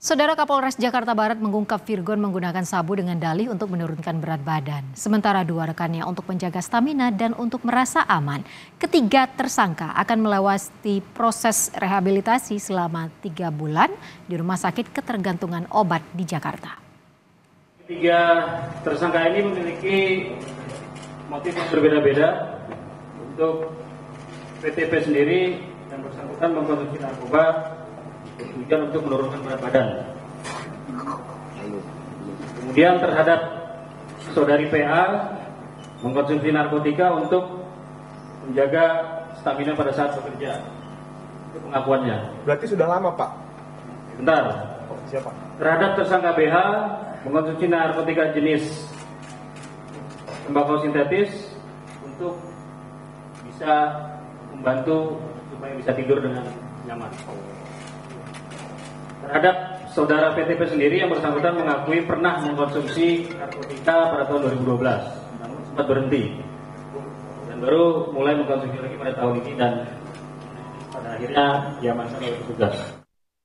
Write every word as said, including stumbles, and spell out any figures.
Saudara, Kapolres Jakarta Barat mengungkap Virgoun menggunakan sabu dengan dalih untuk menurunkan berat badan. Sementara dua rekannya untuk menjaga stamina dan untuk merasa aman. Ketiga tersangka akan melewati proses rehabilitasi selama tiga bulan di Rumah Sakit Ketergantungan Obat di Jakarta. Tiga tersangka ini memiliki motif berbeda-beda. Untuk P T P sendiri yang bersangkutan mengkonsumsi narkoba kemudian untuk menurunkan berat badan. Kemudian terhadap saudari P A mengkonsumsi narkotika untuk menjaga stamina pada saat bekerja. Itu pengakuannya. Berarti sudah lama, Pak? Bentar. Siapa? Terhadap tersangka B H mengkonsumsi narkotika jenis tembakau sintetis untuk bisa membantu supaya bisa tidur dengan nyaman. Terhadap saudara P T P sendiri yang bersangkutan mengakui pernah mengkonsumsi narkotika pada tahun dua ribu dua belas, namun sempat berhenti dan baru mulai mengkonsumsi lagi pada tahun ini dan pada akhirnya diamankan oleh petugas.